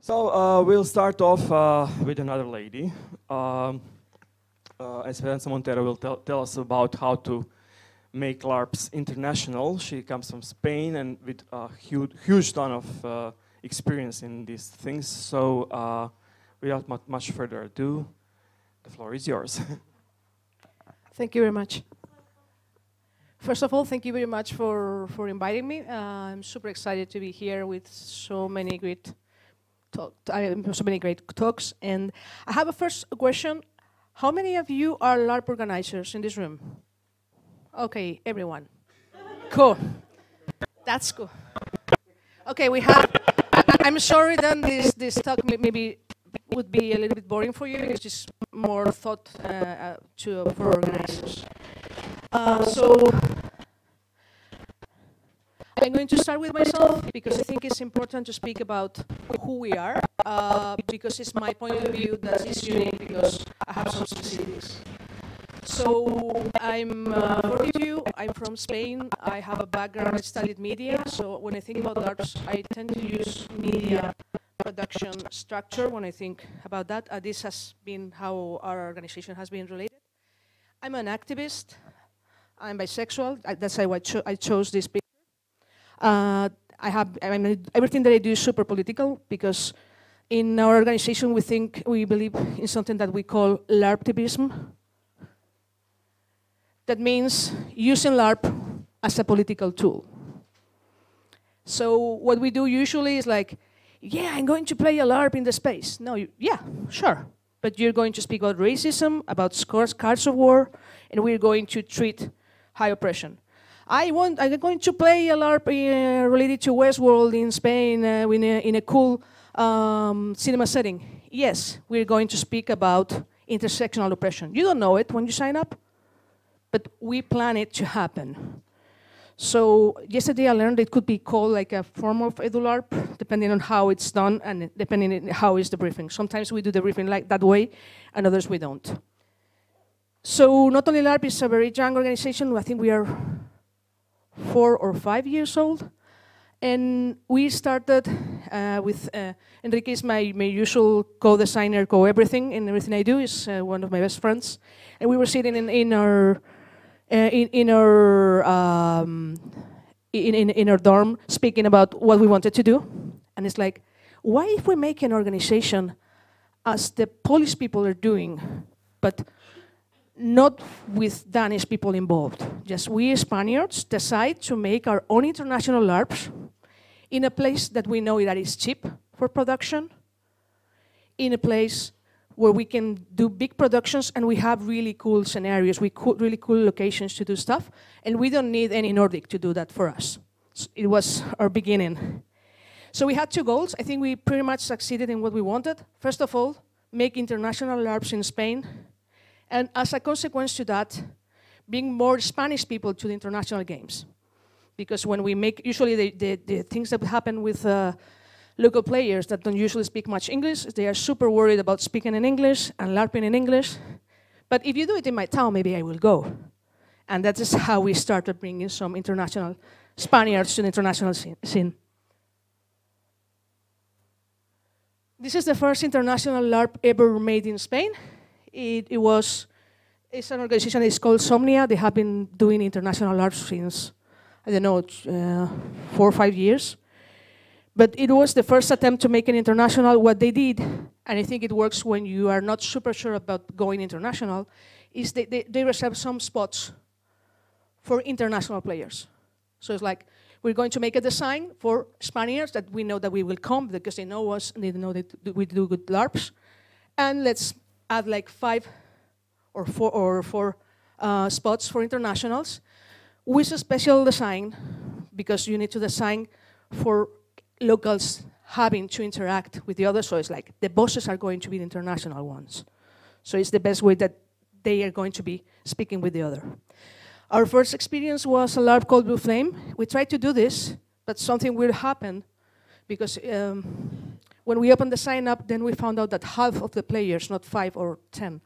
So we'll start off with another lady. Esperanza Montero will tell us about how to make LARPs international. She comes from Spain and with a huge ton of experience in these things. So without much further ado, the floor is yours. Thank you very much. First of all, thank you very much for inviting me. I'm super excited to be here with so many great talks. And I have a first question. How many of you are LARP organizers in this room? Okay, everyone. Cool. That's cool. Okay, we have. I'm sorry then this talk maybe would be a little bit boring for you. It's just more thought for organizers. So I'm going to start with myself because I think it's important to speak about who we are because it's my point of view that is unique because I have some specifics. So I'm 42, I'm from Spain, I have a background, I studied media, so when I think about LARPs, I tend to use media production structure when I think about that. This has been how our organization has been related. I'm an activist, I'm bisexual, that's why I chose this picture. Everything that I do is super political because in our organization we believe in something that we call LARPtivism. That means using LARP as a political tool. So what we do usually is like, yeah, I'm going to play a LARP in the space. No, yeah, sure. But you're going to speak about racism, about scars of war, and we're going to treat high oppression. I'm going to play a LARP related to Westworld in Spain in a cool cinema setting. Yes, we're going to speak about intersectional oppression. You don't know it when you sign up, but we plan it to happen. So yesterday I learned it could be called like a form of EduLARP, depending on how it's done and depending on how is the briefing. Sometimes we do the briefing like that way, and others we don't. So not only LARP is a very young organization, I think we are 4 or 5 years old, and we started with Enrique is my usual co-designer, co-everything, and everything I do is one of my best friends. And we were sitting in our dorm speaking about what we wanted to do, and it's like, why if we make an organization as the Polish people are doing, but not with Danish people involved? Just we Spaniards decide to make our own international LARPs in a place that we know that is cheap for production, in a place where we can do big productions and we have really cool scenarios, really cool locations to do stuff, and we don't need any Nordic to do that for us. So it was our beginning. So we had two goals. I think we pretty much succeeded in what we wanted. First of all, make international LARPs in Spain, and as a consequence to that, bring more Spanish people to the international games. Because when we make, usually the things that happen with local players that don't usually speak much English, they are super worried about speaking in English and LARPing in English. But if you do it in my town, maybe I will go. And that is how we started bringing some international Spaniards to the international scene. This is the first international LARP ever made in Spain. It's an organization that is called Somnia. They have been doing international LARPs since, I don't know, 4 or 5 years. But it was the first attempt to make an international. What they did, and I think it works when you are not super sure about going international, is they reserve some spots for international players. So it's like, we're going to make a design for Spaniards that we know that we will come because they know us and they know that we do good LARPs. And let's add like 5 or 4 spots for internationals with a special design, because you need to design for locals having to interact with the others. So it's like the bosses are going to be the international ones. So it's the best way that they are going to be speaking with the other. Our first experience was a LARP called Blue Flame. We tried to do this, but something weird happened because when we opened the sign up, then we found out that half of the players, not 5 or 10,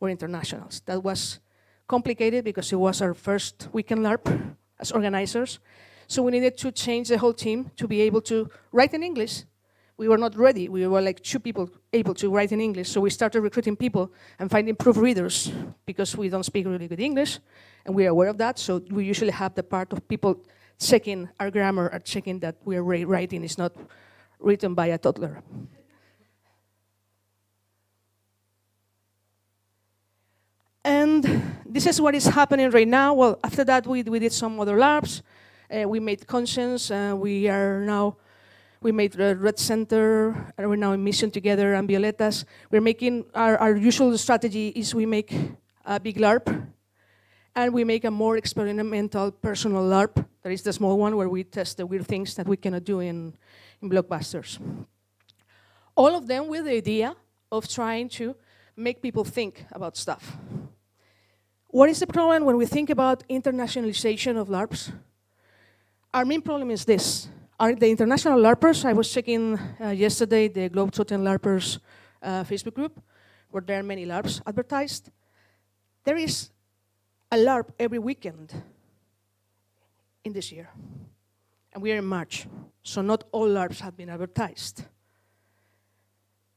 were internationals. That was complicated because it was our first weekend LARP as organizers. So we needed to change the whole team to be able to write in English, we were not ready. We were like 2 people able to write in English, so we started recruiting people and finding proofreaders because we don't speak really good English, and we are aware of that, so we usually have the part of people checking our grammar or checking that we are writing is not written by a toddler. And this is what is happening right now. Well, after that, we did some other labs. We made Conscience. We made Red Center. And we're now in Mission Together and Violetas. We're making our usual strategy is we make a big LARP, and we make a more experimental personal LARP. That is the small one where we test the weird things that we cannot do in blockbusters. All of them with the idea of trying to make people think about stuff. What is the problem when we think about internationalization of LARPs? Our main problem is this. Are the international LARPers, I was checking yesterday the Globe Totten LARPers Facebook group, where there are many LARPs advertised. There is a LARP every weekend in this year. And we are in March, so not all LARPs have been advertised.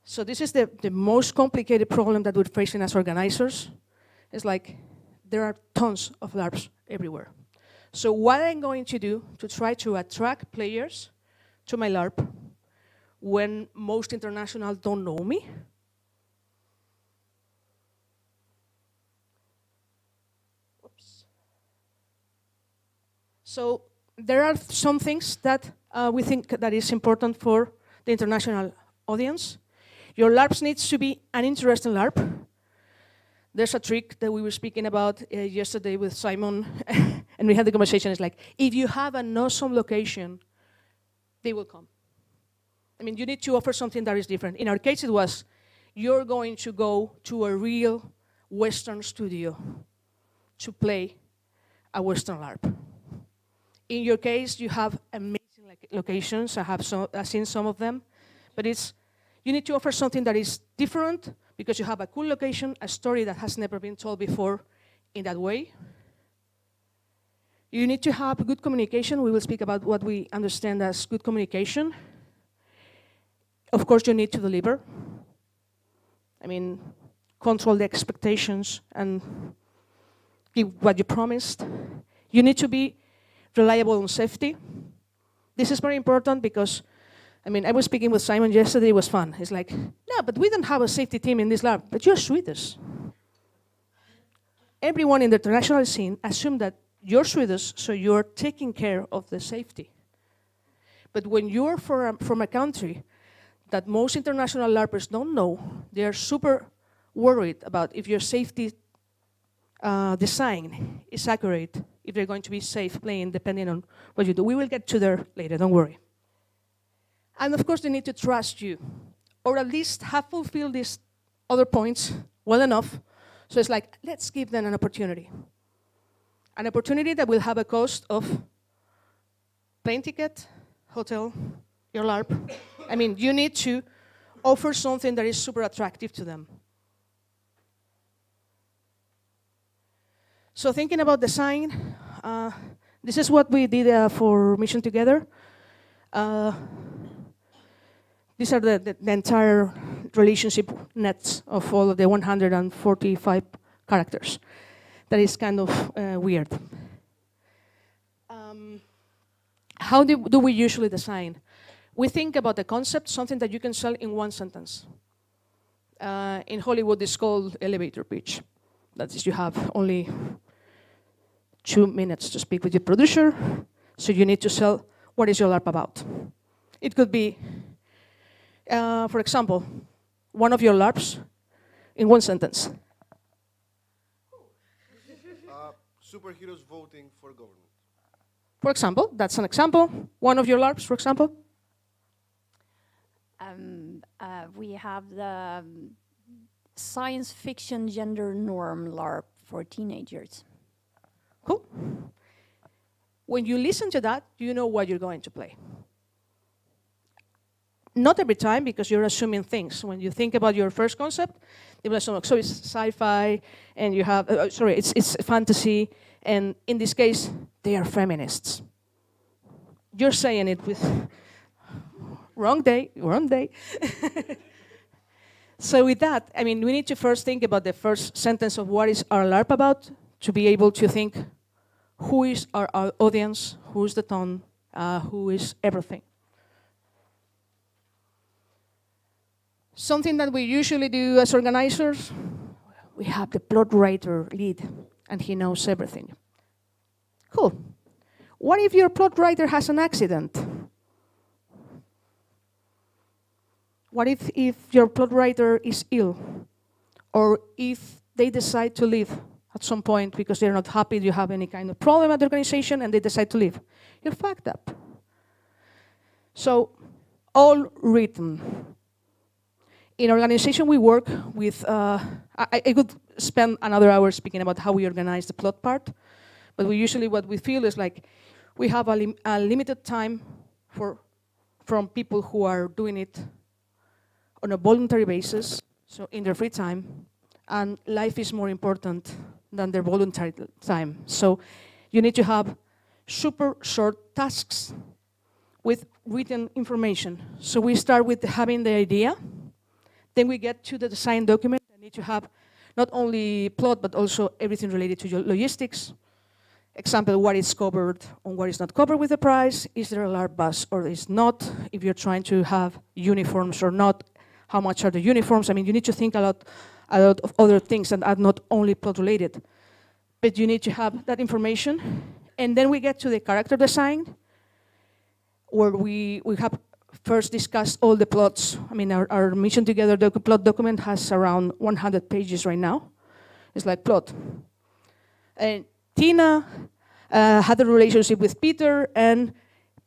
So this is the most complicated problem that we're facing as organizers. It's like there are tons of LARPs everywhere. So what I'm going to do to try to attract players to my LARP when most international don't know me . So there are some things that we think that is important for the international audience. Your LARPs needs to be an interesting LARP. There's a trick that we were speaking about yesterday with Simon, and we had the conversation. It's like, if you have an awesome location, they will come. I mean, you need to offer something that is different. In our case, it was, you're going to go to a real Western studio to play a Western LARP. In your case, you have amazing locations. I've seen some of them, but it's, you need to offer something that is different because you have a cool location, a story that has never been told before in that way. You need to have good communication. We will speak about what we understand as good communication. Of course, you need to deliver. I mean, control the expectations and give what you promised. You need to be reliable on safety. This is very important because I mean, I was speaking with Simon yesterday, it was fun. He's like, no, but we don't have a safety team in this lab. But you're Swedish. Everyone in the international scene assumes that you're Swedish, so you're taking care of the safety. But when you're from a country that most international LARPers don't know, they are super worried about if your safety design is accurate, if they're going to be safe playing, depending on what you do. We will get to there later, don't worry. And of course, they need to trust you, or at least have fulfilled these other points well enough. So it's like, let's give them an opportunity that will have a cost of plane ticket, hotel, your LARP. I mean, you need to offer something that is super attractive to them. So thinking about design, this is what we did for Mission Together. These are the entire relationship nets of all of the 145 characters. That is kind of weird. How do we usually design? We think about the concept, something that you can sell in one sentence. In Hollywood, it's called elevator pitch. That is, you have only 2 minutes to speak with your producer, so you need to sell what is your LARP about. It could be for example, one of your LARPs in one sentence. Superheroes voting for government. For example, that's an example. One of your LARPs, for example. We have the science fiction gender norm LARP for teenagers. Cool. When you listen to that, you know what you're going to play. Not every time, because you're assuming things. When you think about your first concept, they will assume, so it's sci-fi, and you have, it's fantasy, and in this case, they are feminists. You're saying it with Wrong day, wrong day. So with that, I mean, we need to first think about the first sentence of what is our LARP about, to be able to think who is our audience, who is the tone, who is everything. Something that we usually do as organizers, we have the plot writer lead, and he knows everything. Cool. What if your plot writer has an accident? What if your plot writer is ill? Or if they decide to leave at some point because they're not happy, you have any kind of problem at the organization, and they decide to leave. You're fucked up. So, all written. In organization, we work with... I could spend another hour speaking about how we organize the plot part, but we usually, what we feel is like we have a limited time from people who are doing it on a voluntary basis, so in their free time, and life is more important than their voluntary time. So you need to have super short tasks with written information. So we start with having the idea, then we get to the design document. I need to have not only plot, but also everything related to your logistics. Example, what is covered and what is not covered with the price, is there a LARP bus or is not, if you're trying to have uniforms or not, how much are the uniforms? I mean, you need to think a lot of other things that are not only plot related, but you need to have that information. And then we get to the character design, where we have first discussed all the plots. I mean, our Mission Together plot document has around 100 pages right now. It's like plot. And Tina had a relationship with Peter, and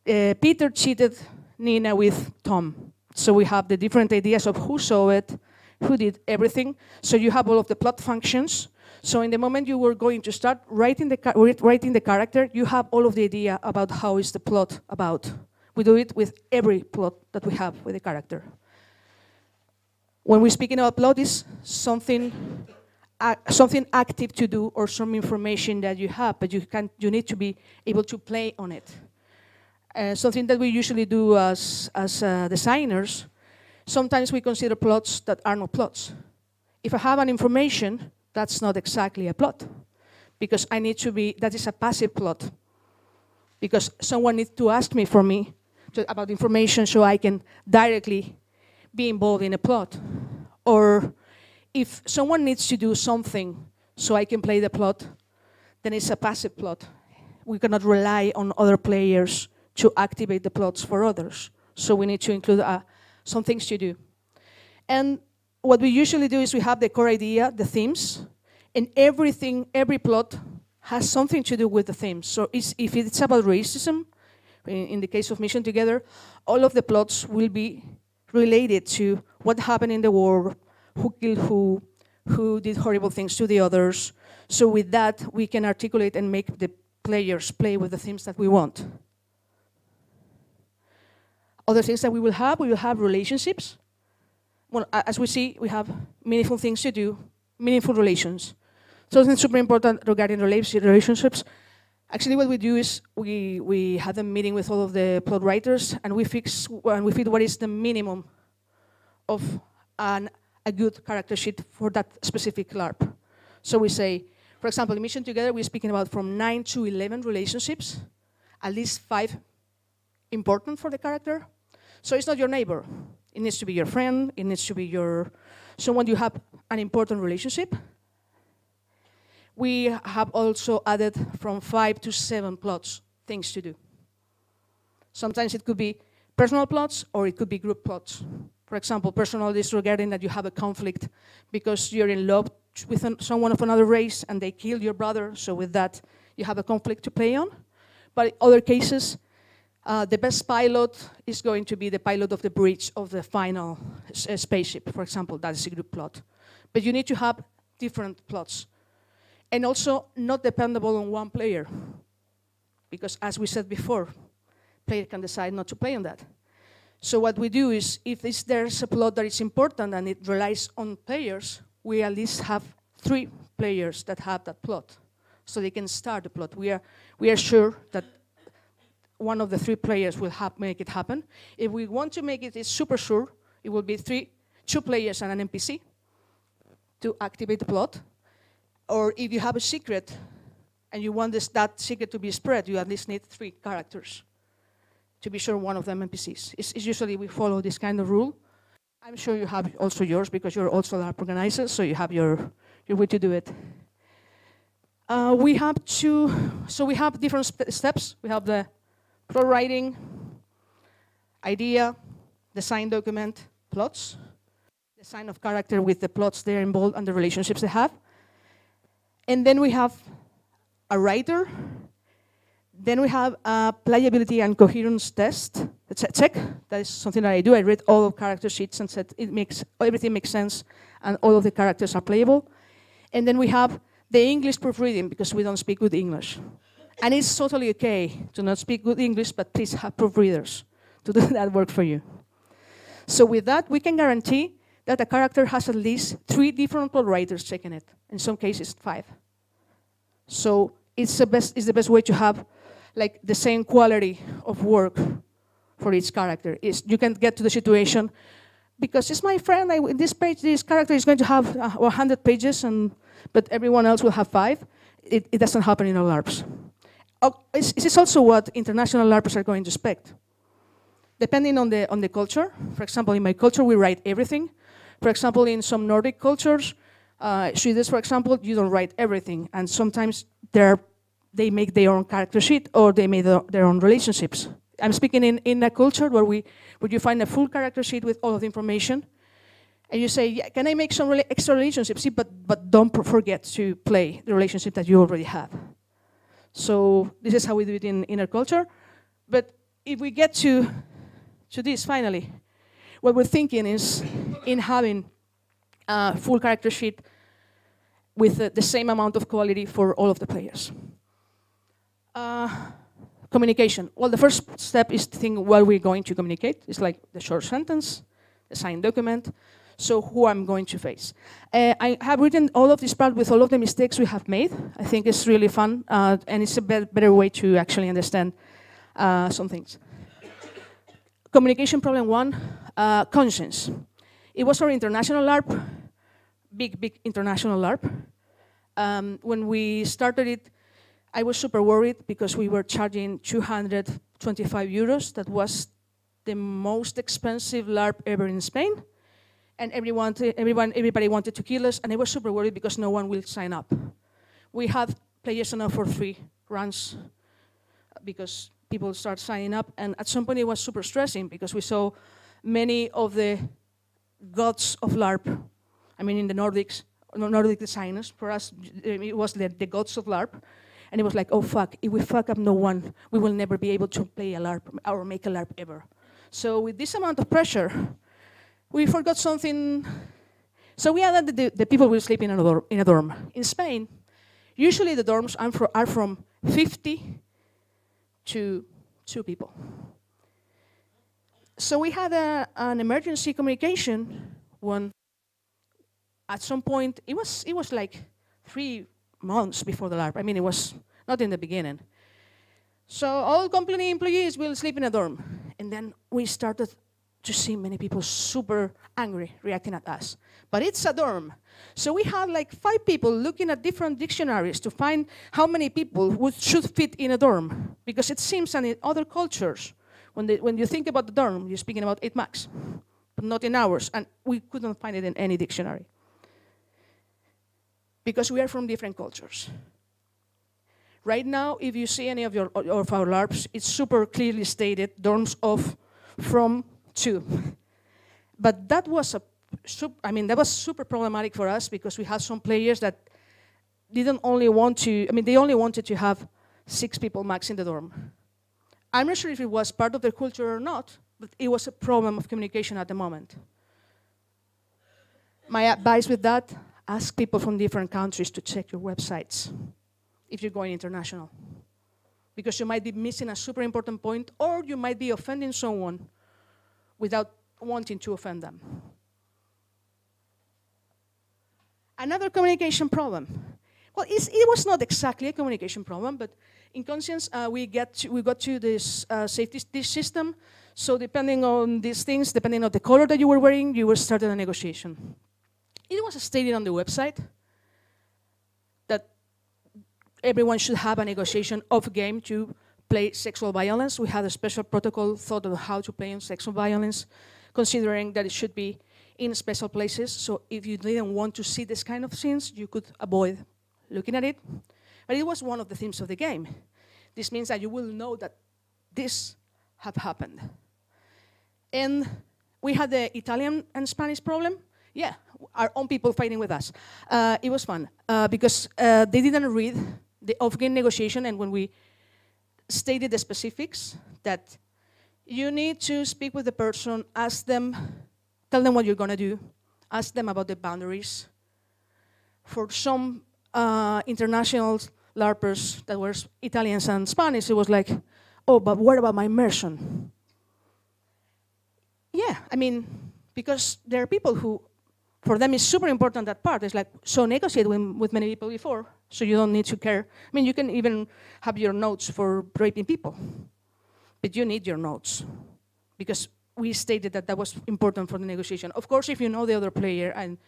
Peter cheated Nina with Tom. So we have the different ideas of who saw it, who did everything. So you have all of the plot functions. So in the moment you were going to start writing the character, you have all of the idea about how is the plot about. We do it with every plot that we have with the character. When we're speaking about plot, it's something active to do or some information that you have, but you need to be able to play on it. Something that we usually do as designers, sometimes we consider plots that are not plots. If I have an information, that's not exactly a plot, because I need to be, that is a passive plot, because someone needs to ask me about information so I can directly be involved in a plot. Or if someone needs to do something so I can play the plot, then it's a passive plot. We cannot rely on other players to activate the plots for others. So we need to include some things to do. And what we usually do is we have the core idea, the themes, and everything, every plot has something to do with the themes. So if it's about racism, in the case of Mission Together, all of the plots will be related to what happened in the war, who killed who did horrible things to the others. So with that, we can articulate and make the players play with the themes that we want. Other things that we will have relationships. Well, as we see, we have meaningful things to do, meaningful relations. Something super important regarding relationships. Actually, what we do is we have a meeting with all of the plot writers, and we fit what is the minimum of a good character sheet for that specific LARP. So we say, for example, in Mission Together, we're speaking about from 9 to 11 relationships, at least 5 important for the character. So it's not your neighbor. It needs to be your friend. It needs to be someone you have an important relationship. We have also added from 5 to 7 plots, things to do. Sometimes it could be personal plots or it could be group plots. For example, personal is regarding that you have a conflict because you're in love with someone of another race and they kill your brother, so with that you have a conflict to play on. But in other cases, the best pilot is going to be the pilot of the bridge of the final spaceship, for example. That is a group plot. But you need to have different plots. And also not dependable on one player, because as we said before, player can decide not to play on that. So what we do is, if there's a plot that is important and it relies on players, we at least have 3 players that have that plot, so they can start the plot. We are sure that one of the three players will make it happen. If we want to make it super sure, it will be two players and an NPC to activate the plot. Or if you have a secret and you want that secret to be spread, you at least need three characters to be sure one of them NPCs. It's usually we follow this kind of rule. I'm sure you have also yours because you're also LARP organizers, so you have your way to do it. We have different steps. We have the plot writing, idea, design document, plots, design of character with the plots they're involved and the relationships they have. And then we have a writer. Then we have a playability and coherence test, a check. That is something that I do. I read all of character sheets and said everything makes sense and all of the characters are playable. And then we have the English proofreading because we don't speak good English. And it's totally okay to not speak good English, but please have proofreaders to do that work for you. So with that, we can guarantee that a character has at least 3 different plot writers checking it. In some cases, 5. So it's the best way to have like the same quality of work for each character. You can get to the situation, because it's my friend, this character is going to have 100 pages, but everyone else will have 5. It doesn't happen in all LARPs. This is also what international LARPers are going to expect. Depending on the culture, for example, in my culture, we write everything. For example, in some Nordic cultures, Swedes, for example, you don't write everything. And sometimes they make their own character sheet or they make their own relationships. I'm speaking in a culture where you find a full character sheet with all of the information and you say, yeah, can I make some extra relationships? See, but don't forget to play the relationship that you already have. So this is how we do it in our culture. But if we get to this finally, what we're thinking is in having a full character sheet with the same amount of quality for all of the players. Communication. Well, the first step is to think what we're going to communicate. It's like the short sentence, the signed document, so who I'm going to face. I have written all of this part with all of the mistakes we have made. I think it's really fun, and it's a better way to actually understand some things. Communication problem 1, conscience. It was our international LARP, big international LARP. When we started it, I was super worried because we were charging 225 euros. That was the most expensive LARP ever in Spain. And everybody wanted to kill us. And I was super worried because no one will sign up. We had players enough for 3 runs because people start signing up. And at some point, it was super stressing because we saw many of the gods of LARP. I mean, in the Nordics, Nordic designers. For us, it was the gods of LARP. And it was like, oh fuck, if we fuck up no one, we will never be able to play a LARP or make a LARP ever. So with this amount of pressure, we forgot something. So we added the people will sleep in a dorm. In Spain, usually the dorms are from 50 to 2 people. So we had an emergency communication when at some point, it was like 3 months before the LARP. I mean, it was not in the beginning. So all company employees will sleep in a dorm. And then we started to see many people super angry reacting at us. But it's a dorm. So we had like 5 people looking at different dictionaries to find how many people should fit in a dorm. Because it seems that in other cultures, when you think about the dorm, you're speaking about 8 max, but not in ours. And we couldn't find it in any dictionary, because we are from different cultures. Right now, if you see any of our LARPs, it's super clearly stated, dorms of from to. But that was super problematic for us because we had some players that they only wanted to have 6 people max in the dorm. I'm not sure if it was part of their culture or not, but it was a problem of communication at the moment. My advice with that, ask people from different countries to check your websites if you're going international, because you might be missing a super important point or you might be offending someone without wanting to offend them. Another communication problem. Well, it was not exactly a communication problem, but In Conscience, we got to this safety stitch system. So depending on these things, depending on the color that you were wearing, you were starting a negotiation. It was stated on the website that everyone should have a negotiation off game to play sexual violence. We had a special protocol thought of how to play on sexual violence, considering that it should be in special places. So if you didn't want to see this kind of scenes, you could avoid looking at it. But it was one of the themes of the game. This means that you will know that this had happened. And we had the Italian and Spanish problem. Yeah, our own people fighting with us. It was fun because they didn't read the off-game negotiation, and when we stated the specifics that you need to speak with the person, ask them, tell them what you're gonna do, ask them about the boundaries. For some international LARPers that were Italians and Spanish, it was like, oh, but what about my immersion? Yeah, I mean, because there are people who, for them it's super important that part. It's like, so negotiate with many people before, so you don't need to care. I mean, you can even have your notes for raping people, but you need your notes because we stated that that was important for the negotiation. Of course, if you know the other player and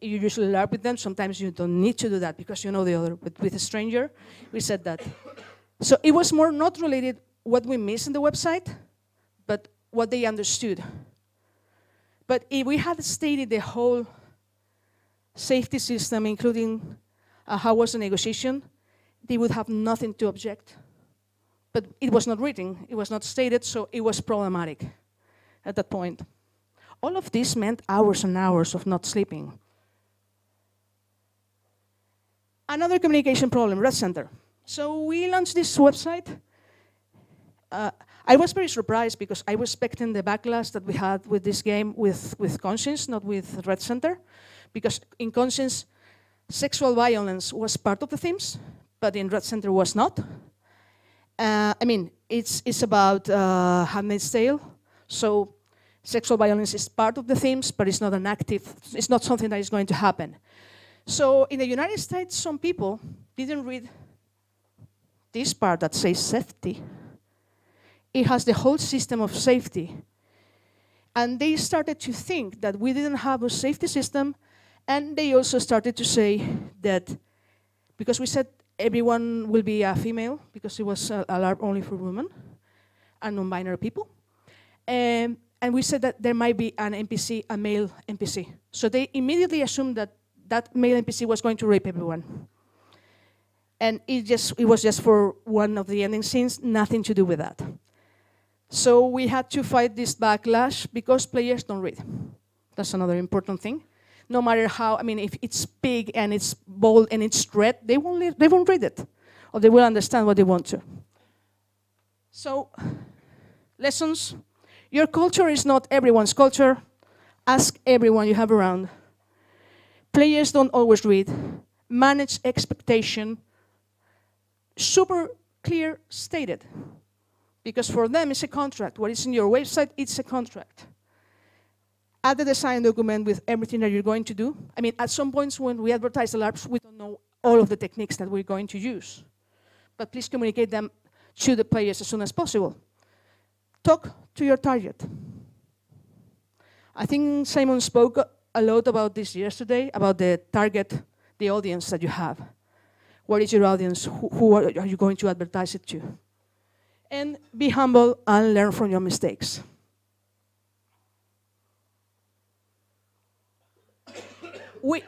you usually LARP with them, sometimes you don't need to do that because you know the other. But with a stranger, we said that. So it was more not related what we missed in the website, but what they understood. But if we had stated the whole safety system, including how was the negotiation, they would have nothing to object. But it was not written, it was not stated, so it was problematic at that point. All of this meant hours and hours of not sleeping. Another communication problem, Red Center. So we launched this website. I was very surprised because I was expecting the backlash that we had with this game with Conscience, not with Red Center, because in Conscience, sexual violence was part of the themes, but in Red Center was not. I mean, it's about Handmaid's Tale, so sexual violence is part of the themes, but it's not an active, it's not something that is going to happen. So in the United States, some people didn't read this part that says safety. It has the whole system of safety. And they started to think that we didn't have a safety system, and they also started to say that, because we said everyone will be a female, because it was a LARP only for women and non-binary people. And we said that there might be an NPC, a male NPC. So they immediately assumed that that male NPC was going to rape everyone. And it was just for one of the ending scenes, nothing to do with that. So we had to fight this backlash because players don't read. That's another important thing. No matter how, I mean, if it's big and it's bold and it's red, they won't read it, or they will understand what they want to. So, lessons. Your culture is not everyone's culture. Ask everyone you have around. Players don't always read. Manage expectation. Super clear stated. Because for them, it's a contract. What is in your website, it's a contract. Add the design document with everything that you're going to do. I mean, at some points when we advertise the LARPs, we don't know all of the techniques that we're going to use. But please communicate them to the players as soon as possible. Talk to your target. I think Simon spoke a lot about this yesterday, about the target, the audience that you have. What is your audience? Who are you going to advertise it to? And be humble and learn from your mistakes.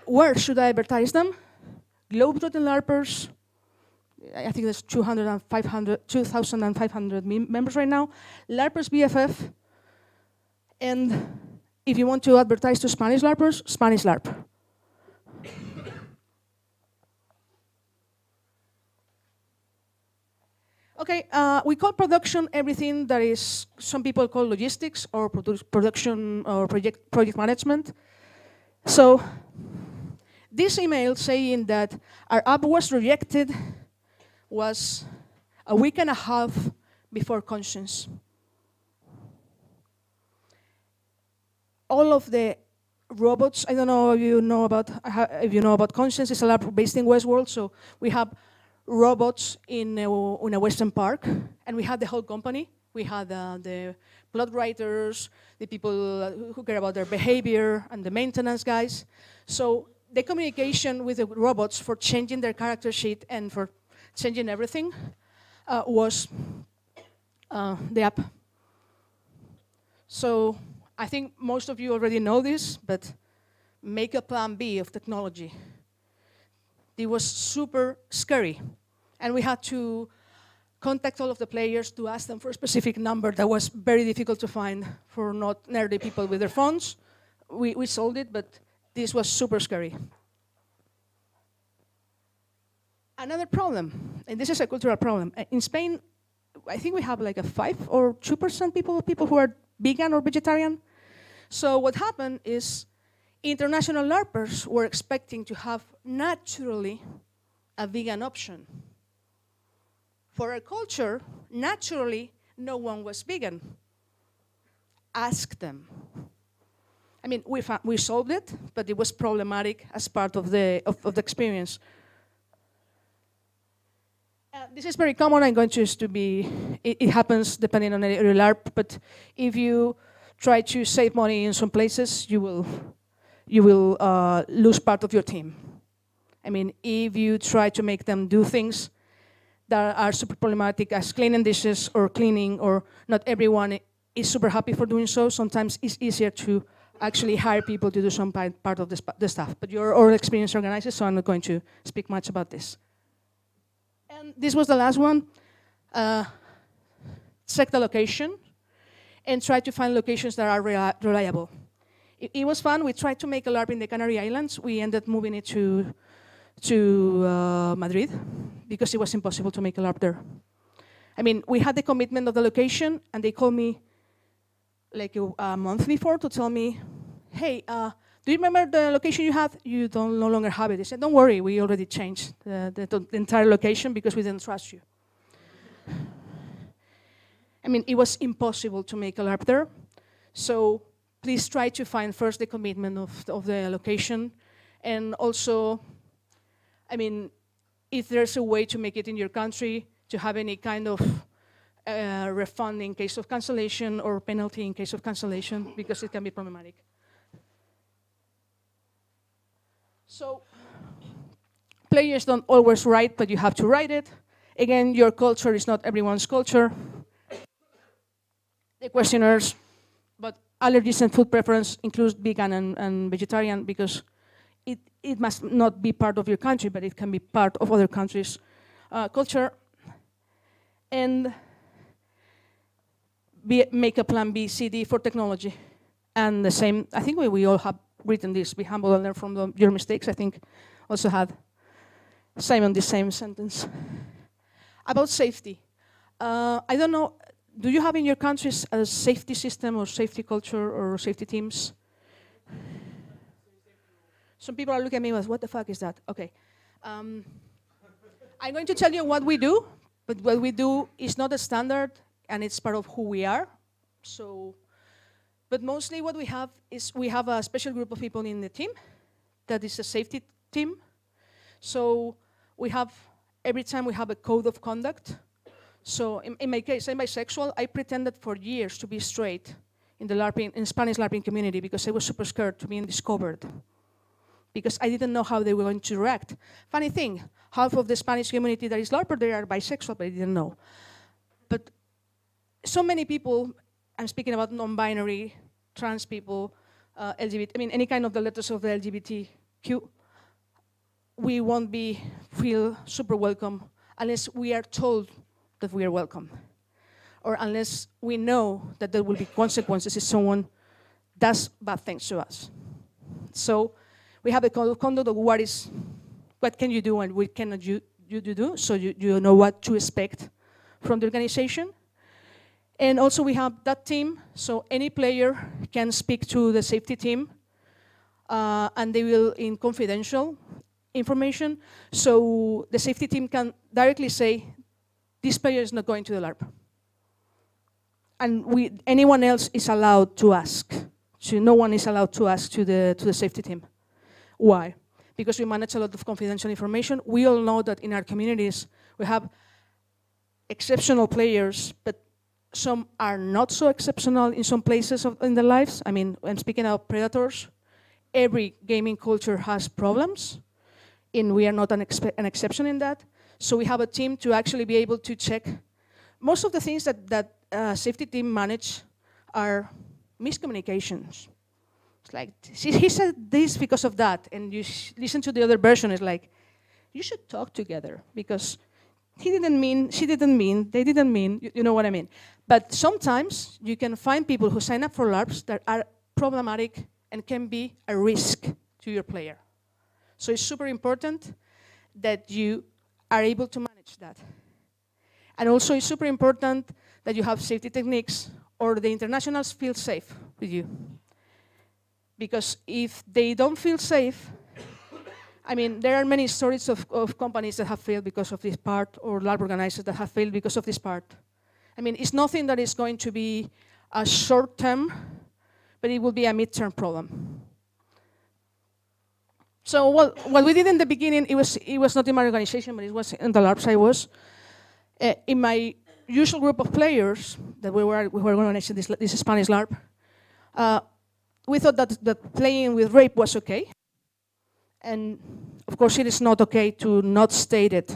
Where should I advertise them? Globe Totten LARPers. I think there's 2,500 members right now. LARPers BFF. And if you want to advertise to Spanish LARPers, Spanish LARP. Okay, we call production everything that is, some people call logistics or production or project management. So this email saying that our app was rejected was a week and a half before Conscience. All of the robots, I don't know if you know about Conscience, it's a lab based in Westworld, so we have robots in a Western park, and we had the whole company. We had the plot writers, the people who care about their behavior, and the maintenance guys. So the communication with the robots for changing their character sheet and for changing everything was the app. So I think most of you already know this, but make a plan B of technology. It was super scary, and we had to contact all of the players to ask them for a specific number that was very difficult to find for not nerdy people with their phones. We sold it, but this was super scary. Another problem, and this is a cultural problem. In Spain, I think we have like a 5 or 2% people who are vegan or vegetarian. So what happened is international LARPers were expecting to have naturally a vegan option. For our culture, naturally, no one was vegan. Ask them. I mean, we solved it, but it was problematic as part of the experience. This is very common. I'm going to choose to be. It happens depending on every LARP, but if you try to save money in some places, you will lose part of your team. I mean, if you try to make them do things that are super problematic as cleaning dishes or cleaning, or not everyone is super happy for doing so. Sometimes it's easier to actually hire people to do some part of the stuff. But you're all experienced organizers, so I'm not going to speak much about this. And this was the last one. Check the location and try to find locations that are reliable. It was fun. We tried to make a LARP in the Canary Islands. We ended moving it to Madrid because it was impossible to make a LARP there. I mean, we had the commitment of the location, and they called me like a month before to tell me, hey, do you remember the location you had? You no longer have it. They said, don't worry, we already changed the entire location because we didn't trust you. I mean, it was impossible to make a LARP there. So please try to find first the commitment of the location, and also, I mean, if there's a way to make it in your country, to have any kind of refund in case of cancellation or penalty in case of cancellation, because it can be problematic. So players don't always write, but you have to write it. Again, your culture is not everyone's culture. The questionnaires, but allergies and food preference includes vegan and vegetarian, because it must not be part of your country, but it can be part of other countries' culture. And make a plan B, C, D for technology. And the same, I think we all have written this, be humble and learn from your mistakes. I think also had Simon the same sentence. About safety. I don't know, do you have in your countries a safety system or safety culture or safety teams? Some people are looking at me with, what the fuck is that? Okay. I'm going to tell you what we do, but what we do is not a standard, and it's part of who we are. So, but mostly what we have is we have a special group of people in the team that is a safety team. So we have, every time we have a code of conduct. So in my case, I'm bisexual. I pretended for years to be straight in the LARPing, in Spanish LARPing community, because I was super scared to being discovered, because I didn't know how they were going to react. Funny thing, half of the Spanish community that is LARPer, they are bisexual, but I didn't know. But so many people, I'm speaking about non-binary, trans people, LGBT, I mean, any kind of the letters of the LGBTQ, we won't feel super welcome unless we are told that we are welcome, or unless we know that there will be consequences if someone does bad things to us. So we have a code of conduct of what can you do and what cannot you do, so you know what to expect from the organization. And also we have that team, so any player can speak to the safety team, and they will, in confidential information, so the safety team can directly say, this player is not going to the LARP. And anyone else is allowed to ask. So no one is allowed to ask to the safety team. Why? because we manage a lot of confidential information. We all know that in our communities we have exceptional players, but some are not so exceptional in some places in their lives. I mean, I'm speaking of predators. Every gaming culture has problems, and we are not an exception in that. So we have a team to actually be able to check. Most of the things that safety team manage are miscommunications. It's like, he said this because of that, and you listen to the other version, it's like, you should talk together, because he didn't mean, she didn't mean, they didn't mean, you know what I mean. But sometimes you can find people who sign up for LARPs that are problematic and can be a risk to your player. So it's super important that you are able to manage that. And also it's super important that you have safety techniques or the internationals feel safe with you. Because if they don't feel safe, I mean, there are many stories of companies that have failed because of this part, or LARP organizers that have failed because of this part. I mean, it's nothing that is going to be a short-term, but it will be a mid-term problem. So what we did in the beginning, it was not in my organization, but it was in the LARPs I was. In my usual group of players that we were organizing this Spanish LARP, we thought that playing with rape was okay. And of course it is not okay to not state it.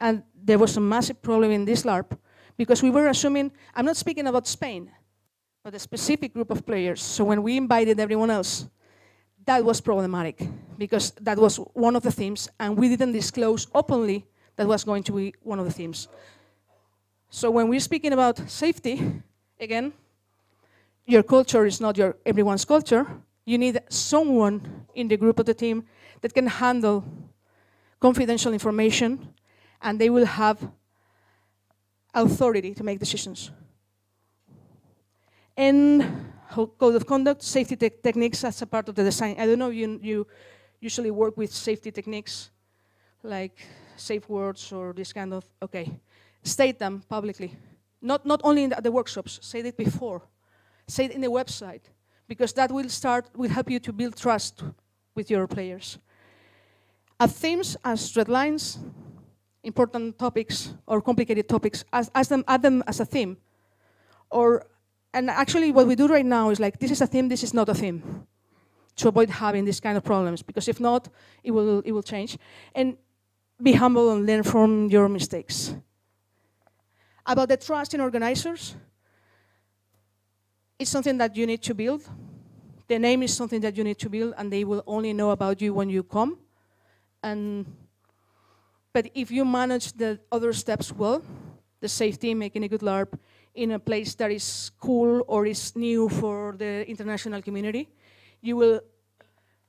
And there was a massive problem in this LARP because we were assuming, I'm not speaking about Spain, but a specific group of players. So when we invited everyone else, that was problematic because that was one of the themes and we didn't disclose openly that was going to be one of the themes. So when we're speaking about safety, again, your culture is not everyone's culture. You need someone in the group of the team that can handle confidential information, and they will have authority to make decisions. And code of conduct, safety techniques as a part of the design. I don't know if you usually work with safety techniques, like safe words or this kind of, okay. State them publicly. Not only in the workshops, say it before. Say it in the website. Because that will help you to build trust with your players. Themes and straight lines, important topics or complicated topics, add them as a theme. And actually what we do right now is like, this is a theme, this is not a theme, to avoid having these kind of problems, because if not, it will change. And be humble and learn from your mistakes. About the trust in organizers, it's something that you need to build. The name is something that you need to build, and they will only know about you when you come. But if you manage the other steps well, the safety, making a good LARP in a place that is cool or is new for the international community, you will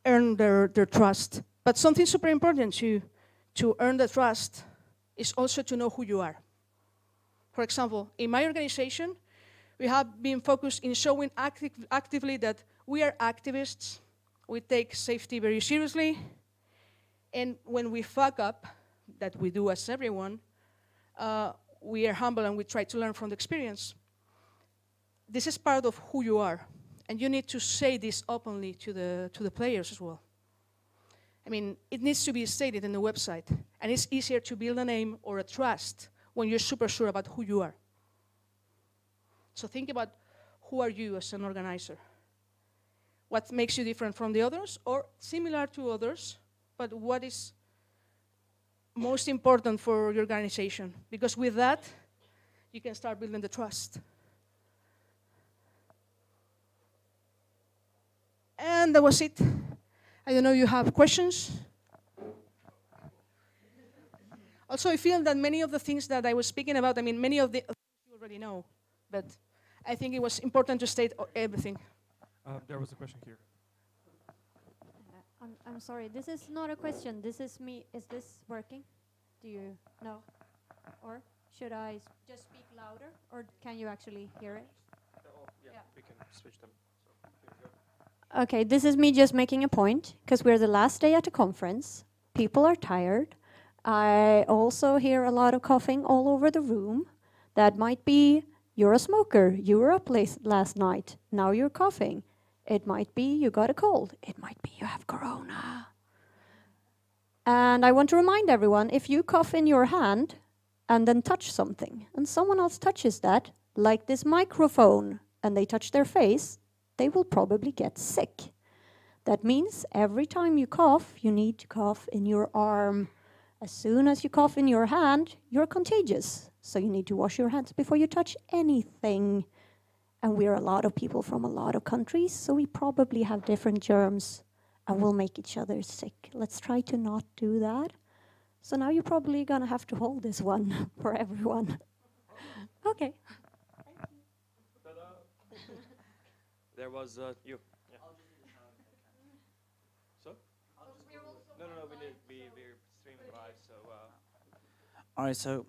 earn their trust. But something super important to earn the trust is also to know who you are. For example, in my organization, we have been focused in showing actively that we are activists, we take safety very seriously, and when we fuck up, that we do as everyone, we are humble and we try to learn from the experience. This is part of who you are, and you need to say this openly to the players as well. I mean, it needs to be stated in the website, and it's easier to build a name or a trust when you're super sure about who you are. So think about who are you as an organizer. What makes you different from the others or similar to others, but what is most important for your organization? Because with that, you can start building the trust. And that was it. I don't know if you have questions. Also, I feel that many of the things that I was speaking about, I mean, many of the you already know, but I think it was important to state everything. There was a question here. I'm sorry, this is not a question. This is me. Is this working? Do you know? Or should I just speak louder? Or can you actually hear it? Yeah, we can switch them. So, here we go. Okay, this is me just making a point, because we're the last day at a conference. People are tired. I also hear a lot of coughing all over the room. That might be you're a smoker, you were up last night, now you're coughing. It might be you got a cold, it might be you have corona. And I want to remind everyone, if you cough in your hand and then touch something, and someone else touches that, like this microphone, and they touch their face, they will probably get sick. That means every time you cough, you need to cough in your arm. As soon as you cough in your hand, you're contagious. So you need to wash your hands before you touch anything. And we're a lot of people from a lot of countries, so we probably have different germs and we'll make each other sick. Let's try to not do that. So now you're probably gonna have to hold this one for everyone. Okay. There was you. Yeah. So? No, we're streaming live, so. All right, so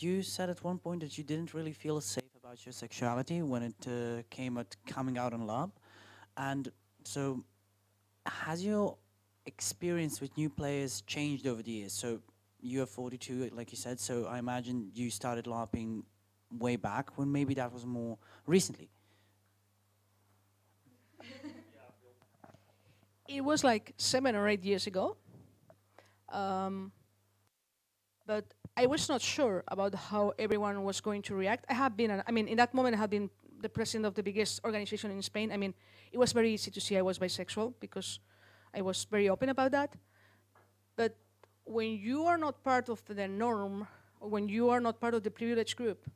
you said at one point that you didn't really feel safe about your sexuality when it came at coming out in LARP. And so has your experience with new players changed over the years? So you're 42, like you said, so I imagine you started LARPing way back when maybe that was more recently. It was like 7 or 8 years ago, but I was not sure about how everyone was going to react. I have been, in that moment I had been the president of the biggest organization in Spain. I mean, it was very easy to see I was bisexual because I was very open about that. But when you are not part of the norm, or when you are not part of the privileged group,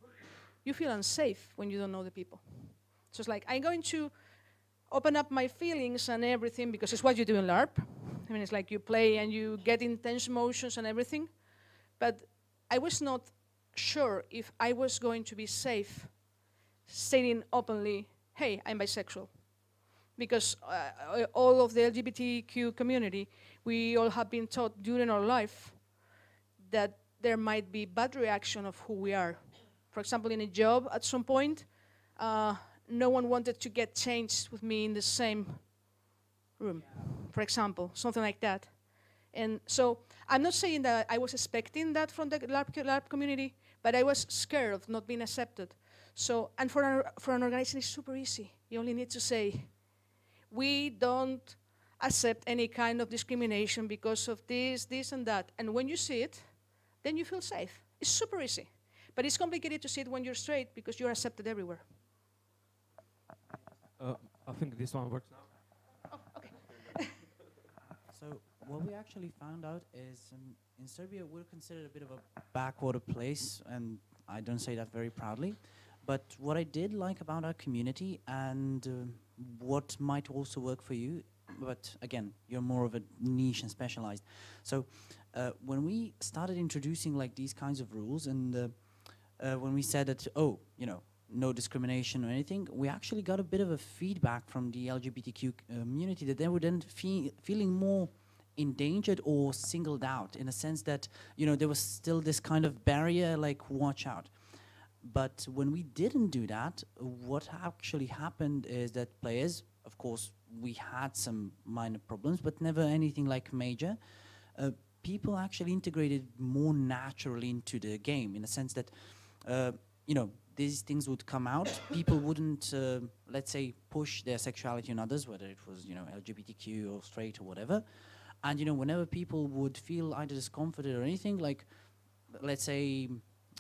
you feel unsafe when you don't know the people. So it's like, I'm going to open up my feelings and everything, because it's what you do in LARP. I mean, it's like you play and you get intense emotions and everything. But I was not sure if I was going to be safe stating openly, hey, I'm bisexual. Because all of the LGBTQ community, we all have been taught during our life that there might be bad reaction of who we are. For example, in a job at some point, no one wanted to get changed with me in the same room, for example, something like that. And so I'm not saying that I was expecting that from the LARP community, but I was scared of not being accepted. So, and for an organization, it's super easy. You only need to say, we don't accept any kind of discrimination because of this, this, and that. And when you see it, then you feel safe. It's super easy. But it's complicated to see it when you're straight because you're accepted everywhere. I think this one works now. Oh, okay. So what we actually found out is in Serbia we're considered a bit of a backward place, and I don't say that very proudly, but what I did like about our community and what might also work for you, but again, you're more of a niche and specialized. So when we started introducing like these kinds of rules and when we said that, oh, you know, no discrimination or anything, we actually got a bit of a feedback from the LGBTQ community that they were then feeling more endangered or singled out in a sense that, you know, there was still this kind of barrier, like, watch out. But when we didn't do that, what actually happened is that players, of course, we had some minor problems, but never anything like major. People actually integrated more naturally into the game in a sense that, you know, these things would come out. People wouldn't, let's say, push their sexuality on others, whether it was, you know, LGBTQ or straight or whatever. And, you know, whenever people would feel either discomforted or anything, like, let's say,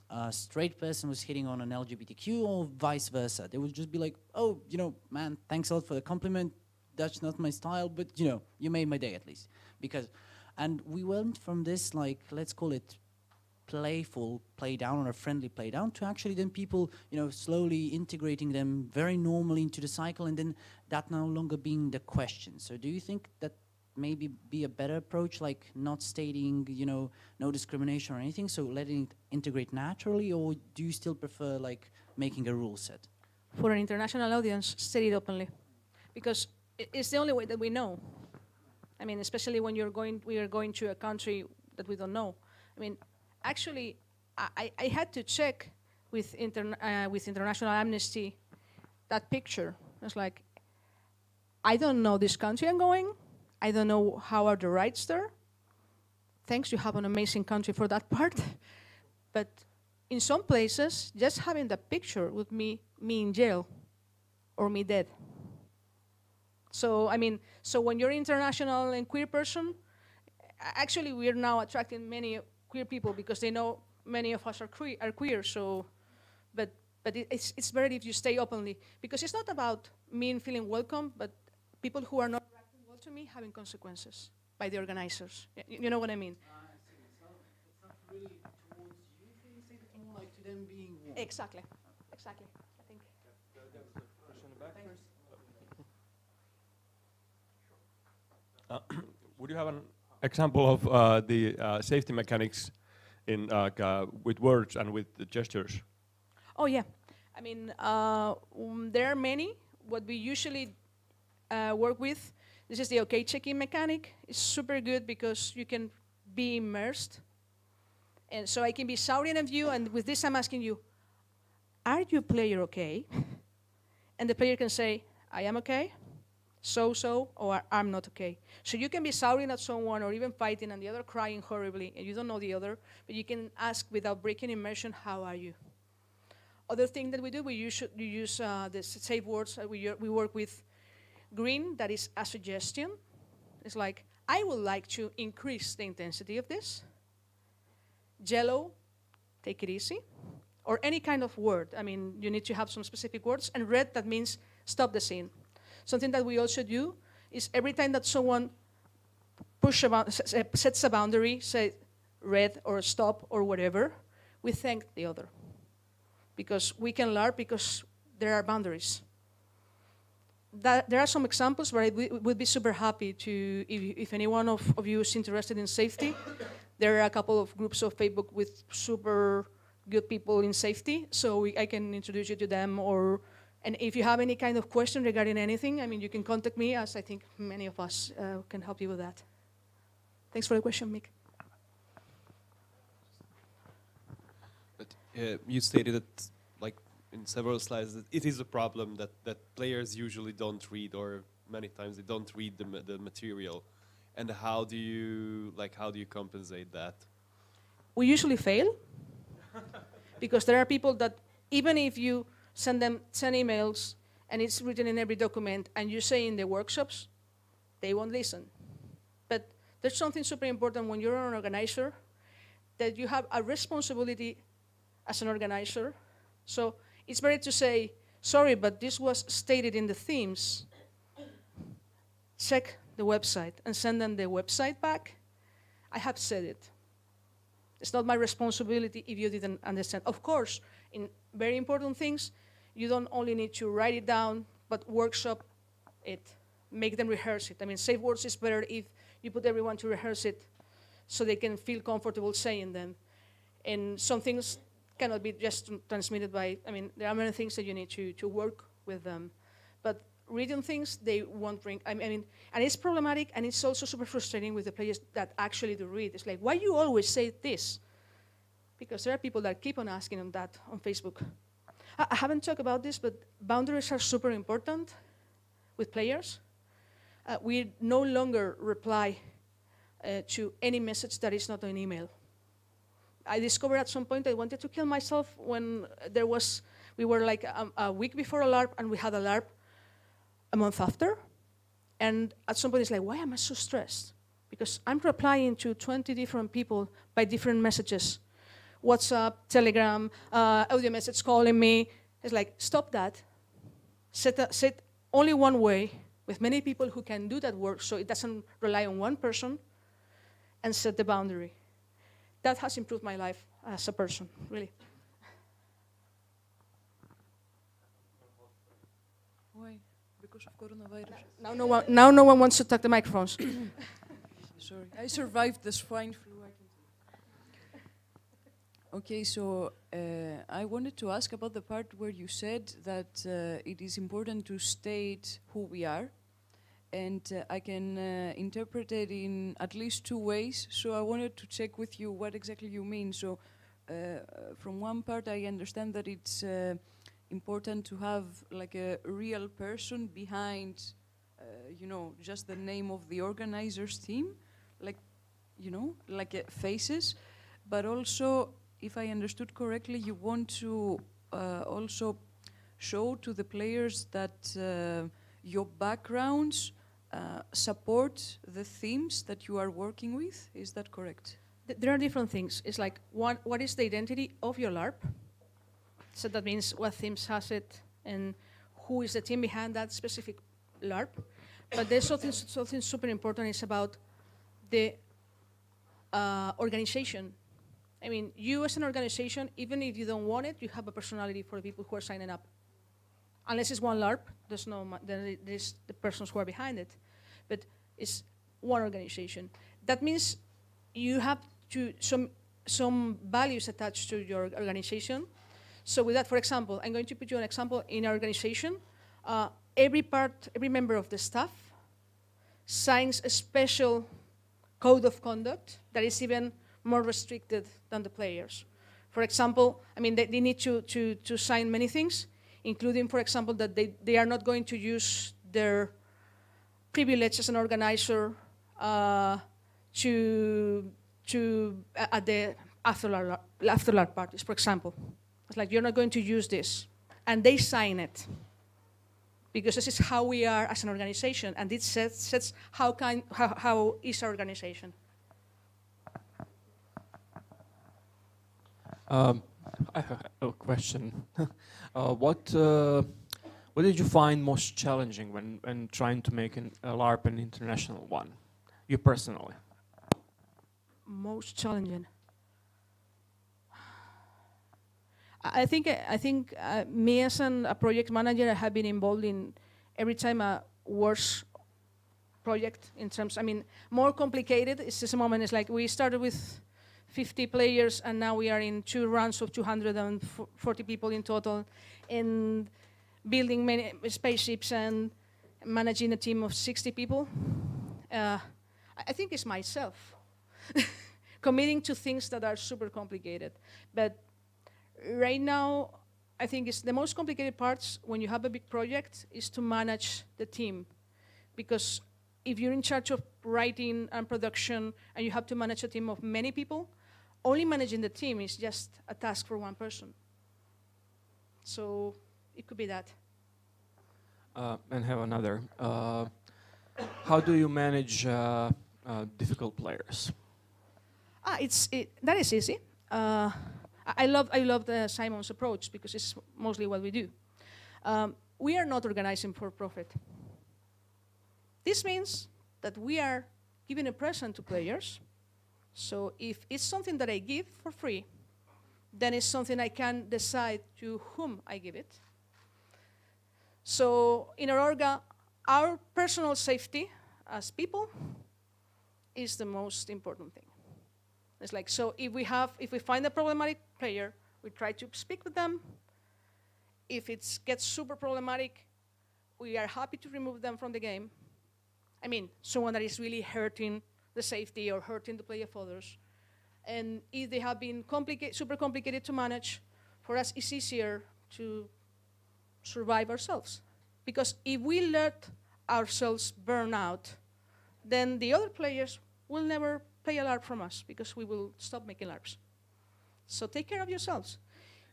a straight person was hitting on an LGBTQ or vice versa, they would just be like, oh, you know, man, thanks a lot for the compliment. That's not my style, but, you know, you made my day at least. Because, and we went from this, like, let's call it, playful play down or a friendly play down to actually then people, you know, slowly integrating them very normally into the cycle, and then that no longer being the question. So do you think that maybe be a better approach, like not stating, you know, no discrimination or anything, so letting it integrate naturally, or do you still prefer like making a rule set? For an international audience, state it openly, because it's the only way that we know. I mean, especially when you're going, we are going to a country that we don't know. I mean, actually, I had to check with International Amnesty that picture. It's like, I don't know this country I'm going. I don't know how are the rights there. Thanks, you have an amazing country for that part. But in some places, just having that picture would mean me in jail or me dead. So, I mean, so when you're international and queer person, actually we are now attracting many queer people because they know many of us are queer. So, but it's better if you stay openly, because it's not about me feeling welcome, but people who are not reacting well to me having consequences by the organizers. You know what I mean? Really towards you facing thing, like to them being warm. Exactly, exactly. I think. That was the question in the back. Would you have an example of the safety mechanics in with words and with the gestures? Oh yeah, I mean there are many. What we usually work with, this is the OK check-in mechanic. It's super good because you can be immersed. And so I can be shouting at you, and with this I'm asking you, are you player okay? And the player can say, I am okay, so, or I'm not okay. So you can be shouting at someone or even fighting and the other crying horribly, and you don't know the other, but you can ask without breaking immersion, how are you? Other thing that we do, we use the safe words. We work with green, that is a suggestion. It's like, I would like to increase the intensity of this. Yellow, take it easy, or any kind of word. I mean, you need to have some specific words. And red, that means stop the scene. Something that we also do is every time that someone sets a boundary, say red or stop or whatever, we thank the other. Because we can LARP because there are boundaries. There are some examples where we would be super happy to, if anyone of you is interested in safety, there are a couple of groups of Facebook with super good people in safety, so I can introduce you to them. And if you have any kind of question regarding anything, I mean, you can contact me, as I think many of us can help you with that. Thanks for the question, Mick. But, you stated that, like, in several slides, that it is a problem that players usually don't read, or many times they don't read the material. And how do you compensate that? We usually fail because there are people that even if you send emails and it's written in every document and you say in the workshops, they won't listen. But there's something super important when you're an organizer, that you have a responsibility as an organizer. So it's better to say, sorry, but this was stated in the themes. Check the website and send them the website back. I have said it. It's not my responsibility if you didn't understand. Of course, in very important things, you don't only need to write it down, but workshop it, make them rehearse it. I mean, safe words is better if you put everyone to rehearse it so they can feel comfortable saying them. And some things cannot be just transmitted by, I mean, there are many things that you need to work with them. But reading things, they won't bring, I mean, and it's problematic, and it's also super frustrating with the players that actually do read. It's like, why you always say this? Because there are people that keep on asking on that on Facebook. I haven't talked about this, but boundaries are super important with players. We no longer reply to any message that is not an email. I discovered at some point I wanted to kill myself when there was, we were like a week before a LARP, and we had a LARP a month after, and at some point it's like, why am I so stressed? Because I'm replying to 20 different people by different messages. WhatsApp, Telegram, audio message calling me. It's like, stop that. Set only one way with many people who can do that work so it doesn't rely on one person, and set the boundary. That has improved my life as a person, really. Why? Of coronavirus. Now no one wants to touch the microphones. Sorry, I survived the swine flu. Okay, so I wanted to ask about the part where you said that it is important to state who we are, and I can interpret it in at least two ways, so I wanted to check with you what exactly you mean. So from one part I understand that it's important to have like a real person behind, you know, just the name of the organizer's team, like, you know, like faces. But also, if I understood correctly, you want to also show to the players that your backgrounds support the themes that you are working with? Is that correct? There are different things. It's like, what is the identity of your LARP? So that means what themes has it and who is the team behind that specific LARP. But there's something super important is about the organization. I mean, you as an organization, even if you don't want it, you have a personality for the people who are signing up. Unless it's one LARP, there's no, then there's the persons who are behind it. But it's one organization. That means you have to some values attached to your organization. So with that, for example, I'm going to put you an example in our organization. Every member of the staff signs a special code of conduct that is even more restricted than the players. For example, I mean, they need to sign many things, including, for example, that they are not going to use their privilege as an organizer at the after LARP parties, for example. It's like, you're not going to use this. And they sign it. Because this is how we are as an organization, and it sets how is our organization. I have a question. What did you find most challenging when trying to make a LARP an international one, you personally? Most challenging. I think me as a project manager, I have been involved in every time a worse project in terms. I mean, more complicated. It's just a moment. It's like we started with 50 players, and now we are in 2 rounds of 240 people in total, and building many spaceships and managing a team of 60 people. I think it's myself committing to things that are super complicated, but. Right now, I think it's the most complicated parts when you have a big project is to manage the team. Because if you're in charge of writing and production and you have to manage a team of many people, only managing the team is just a task for one person. So it could be that. And have another. How do you manage difficult players? That is easy. I love Simon's approach because it's mostly what we do. We are not organizing for profit. This means that we are giving a present to players. So if it's something that I give for free, then it's something I can decide to whom I give it. So in our orga, our personal safety as people is the most important thing. It's like, so if we find a problematic player, we try to speak with them. If it gets super problematic, we are happy to remove them from the game. I mean, someone that is really hurting the safety or hurting the play of others. And if they have been super complicated to manage, for us it's easier to survive ourselves. Because if we let ourselves burn out, then the other players will never play a LARP from us because we will stop making LARPs. So take care of yourselves.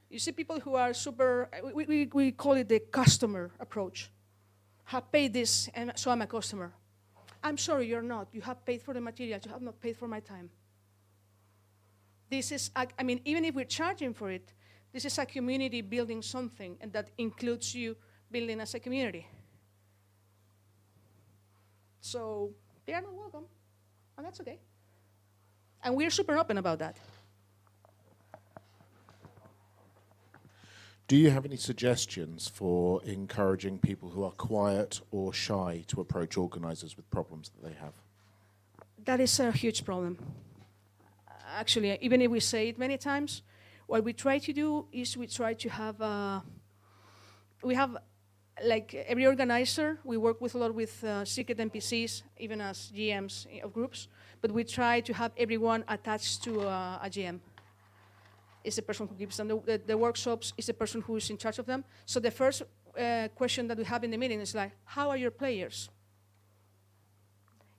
You see people who are super, we call it the customer approach. Have paid this and so I'm a customer. I'm sorry, you're not. You have paid for the materials, you have not paid for my time. This is, I mean, even if we're charging for it, this is a community building something and that includes you building as a community. So they are not welcome and that's okay. And we're super open about that. Do you have any suggestions for encouraging people who are quiet or shy to approach organizers with problems that they have? That is a huge problem. Actually, even if we say it many times, what we try to do is we try to have we have, like every organizer, we work with a lot with secret NPCs, even as GMs of groups. But we try to have everyone attached to a GM. It's the person who gives them the workshops, it's the person who is in charge of them. So the first question that we have in the meeting is like, how are your players?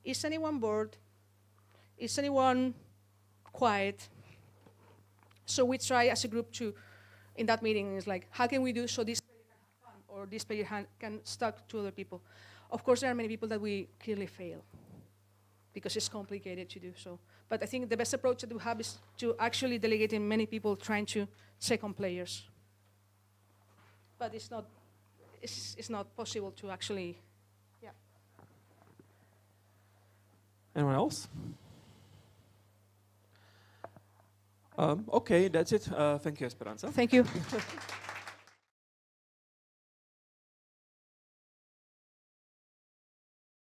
Is anyone bored? Is anyone quiet? So we try as a group to, in that meeting, it's like, how can we do so this player can have fun or this player can talk to other people? Of course, there are many people that we clearly fail because it's complicated to do so. But I think the best approach that we have is to actually delegate in many people trying to check on players. But it's not possible to actually, yeah. Anyone else? Okay, that's it. Thank you, Esperanza. Thank you.